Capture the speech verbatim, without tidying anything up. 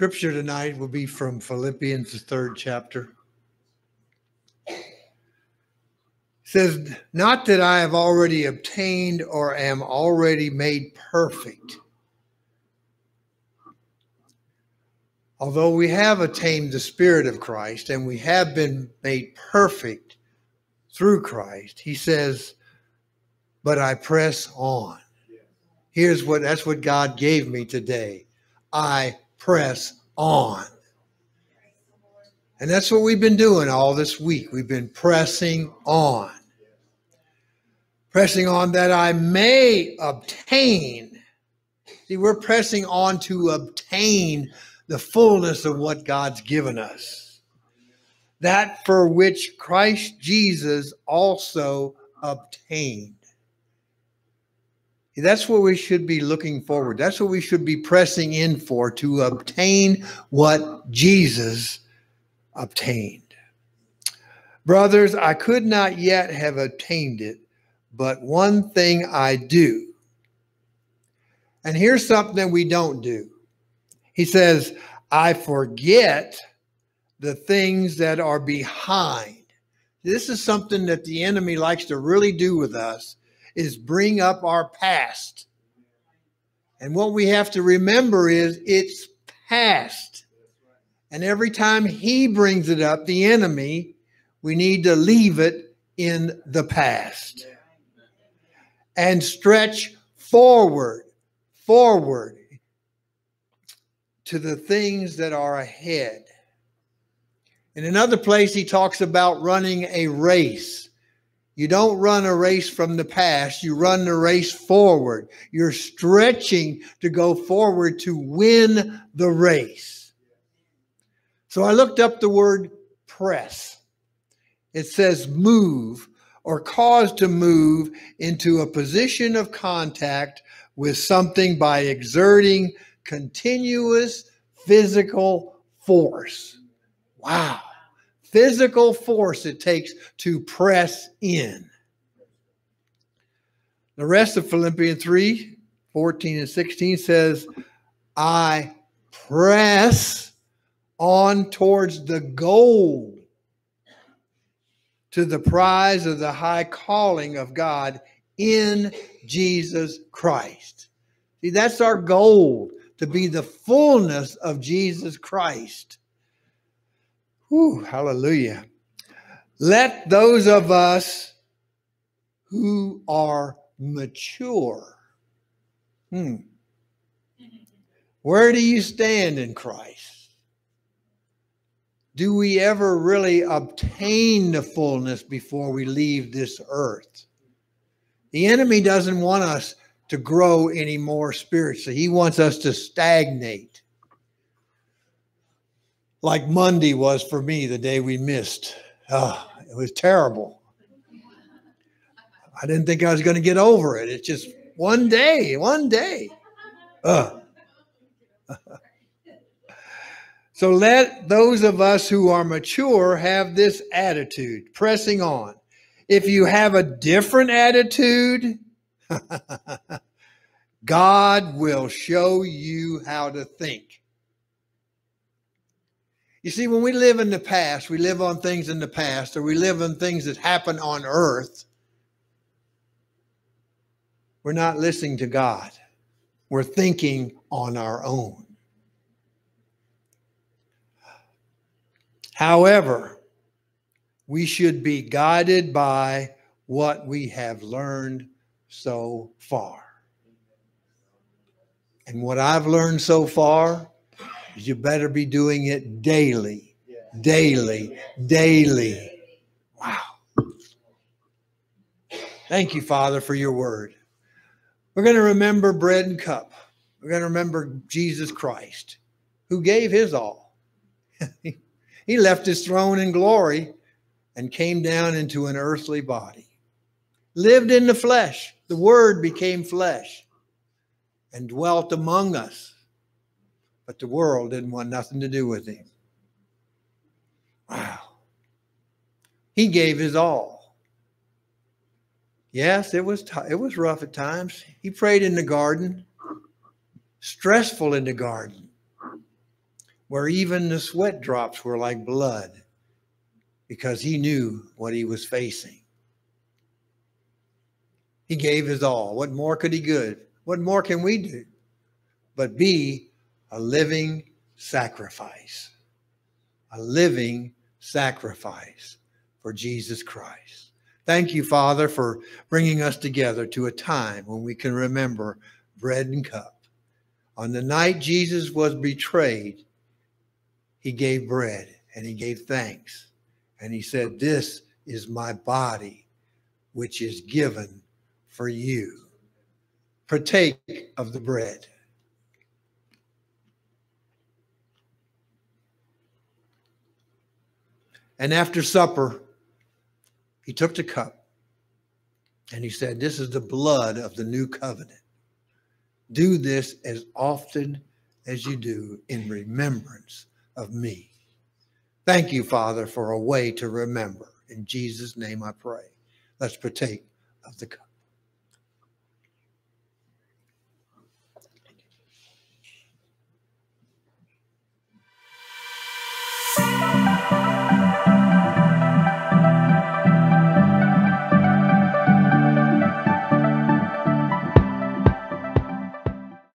Scripture tonight will be from Philippians, the third chapter. It says, not that I have already obtained or am already made perfect, although we have attained the Spirit of Christ and we have been made perfect through Christ. He says, but I press on. Here's what, that's what God gave me today. I press on. And that's what we've been doing all this week. We've been pressing on. Pressing on that I may obtain. See, we're pressing on to obtain the fullness of what God's given us. That for which Christ Jesus also obtained. That's what we should be looking forward. That's what we should be pressing in for, to obtain what Jesus obtained. Brothers, I could not yet have obtained it, but one thing I do. And here's something we don't do. He says, I forget the things that are behind. This is something that the enemy likes to really do with us, is bring up our past. And what we have to remember is it's past. And every time he brings it up, the enemy, we need to leave it in the past and stretch forward, forward to the things that are ahead. In another place, he talks about running a race. You don't run a race from the past. You run the race forward. You're stretching to go forward to win the race. So I looked up the word press. It says move or cause to move into a position of contact with something by exerting continuous physical force. Wow. Physical force it takes to press in. The rest of Philippians three, fourteen and sixteen says, I press on towards the goal to the prize of the high calling of God in Jesus Christ. See, that's our goal, to be the fullness of Jesus Christ. Whew, hallelujah. Let those of us who are mature. Hmm. Where do you stand in Christ? Do we ever really obtain the fullness before we leave this earth? The enemy doesn't want us to grow any more spiritually. He wants us to stagnate. Like Monday was for me, the day we missed. Oh, it was terrible. I didn't think I was going to get over it. It's just one day, one day. Uh. So let those of us who are mature have this attitude, pressing on. If you have a different attitude, God will show you how to think. You see, when we live in the past, we live on things in the past, or we live on things that happen on earth, we're not listening to God. We're thinking on our own. However, we should be guided by what we have learned so far. And what I've learned so far, you better be doing it daily, daily, daily. Wow. Thank you, Father, for your word. We're going to remember bread and cup. We're going to remember Jesus Christ, who gave his all. He left his throne in glory and came down into an earthly body. Lived in the flesh. The word became flesh and dwelt among us. But the world didn't want nothing to do with him. Wow. He gave his all. Yes, it was, it was rough at times. He prayed in the garden. Stressful in the garden. where even the sweat drops were like blood, because he knew what he was facing. He gave his all. What more could he do? What more can we do but be a living sacrifice? A living sacrifice for Jesus Christ. Thank you, Father, for bringing us together to a time when we can remember bread and cup. On the night Jesus was betrayed, he gave bread and he gave thanks. And he said, "This is my body, which is given for you. Partake of the bread." And after supper, he took the cup and he said, "This is the blood of the new covenant. Do this as often as you do in remembrance of me." Thank you, Father, for a way to remember. In Jesus' name I pray. Let's partake of the cup.